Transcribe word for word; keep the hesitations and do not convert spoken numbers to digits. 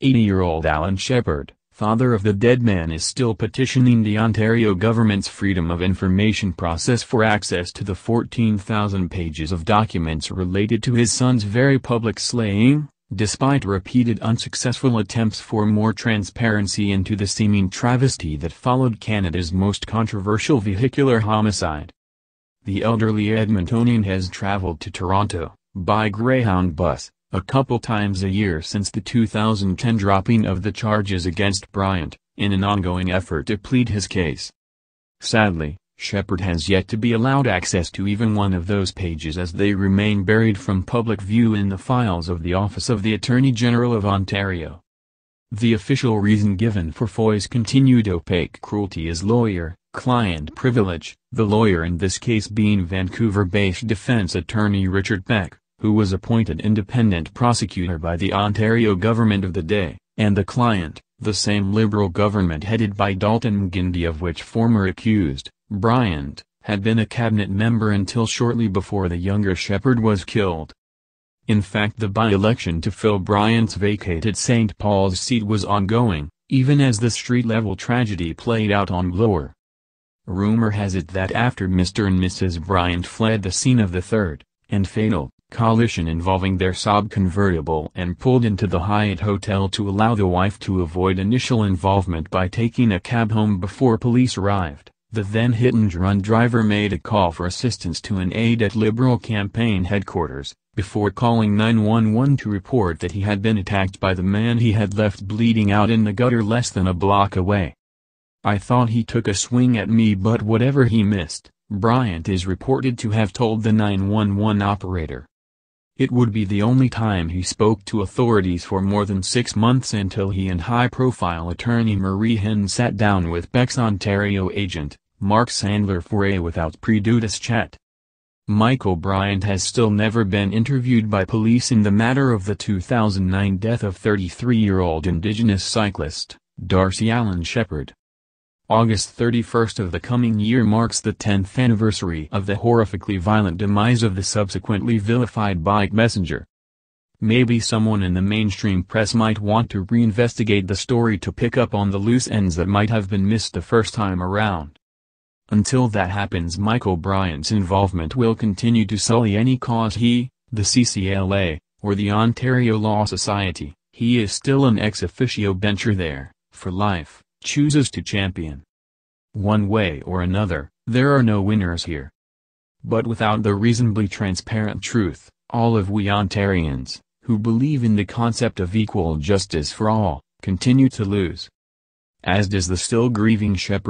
eighty-year-old Allan Sheppard, father of the dead man, is still petitioning the Ontario government's Freedom of Information process for access to the fourteen thousand pages of documents related to his son's very public slaying, despite repeated unsuccessful attempts for more transparency into the seeming travesty that followed Canada's most controversial vehicular homicide. The elderly Edmontonian has traveled to Toronto, by Greyhound bus, a couple times a year since the two thousand ten dropping of the charges against Bryant, in an ongoing effort to plead his case. Sadly, Sheppard has yet to be allowed access to even one of those pages, as they remain buried from public view in the files of the Office of the Attorney General of Ontario. The official reason given for Foy's continued opaque cruelty is lawyer client privilege, the lawyer in this case being Vancouver-based defense attorney Richard Peck, who was appointed independent prosecutor by the Ontario government of the day, and the client, the same Liberal government headed by Dalton McGuinty, of which former accused, Bryant, had been a cabinet member until shortly before the younger Sheppard was killed. In fact, the by-election to fill Bryant's vacated Saint Paul's seat was ongoing, even as the street-level tragedy played out on Bloor. Rumor has it that after Mister and Missus Bryant fled the scene of the third, and fatal, collision involving their Saab convertible and pulled into the Hyatt Hotel to allow the wife to avoid initial involvement by taking a cab home before police arrived, the then hit-and-run driver made a call for assistance to an aide at Liberal campaign headquarters, before calling nine one one to report that he had been attacked by the man he had left bleeding out in the gutter less than a block away. "I thought he took a swing at me, but whatever he missed," Bryant is reported to have told the nine one one operator. It would be the only time he spoke to authorities for more than six months until he and high-profile attorney Marie Henein sat down with Peck's Ontario agent, Mark Sandler, for a without prejudice chat. Michael Bryant has still never been interviewed by police in the matter of the two thousand nine death of thirty-three-year-old Indigenous cyclist, Darcy Allan Sheppard. August thirty-first of the coming year marks the tenth anniversary of the horrifically violent demise of the subsequently vilified bike messenger. Maybe someone in the mainstream press might want to reinvestigate the story to pick up on the loose ends that might have been missed the first time around. Until that happens, Michael Bryant's involvement will continue to sully any cause he, the C C L A, or the Ontario Law Society, he is still an ex officio bencher there, for life, chooses to champion. One way or another, there are no winners here. But without the reasonably transparent truth, all of we Ontarians, who believe in the concept of equal justice for all, continue to lose. As does the still grieving Sheppard.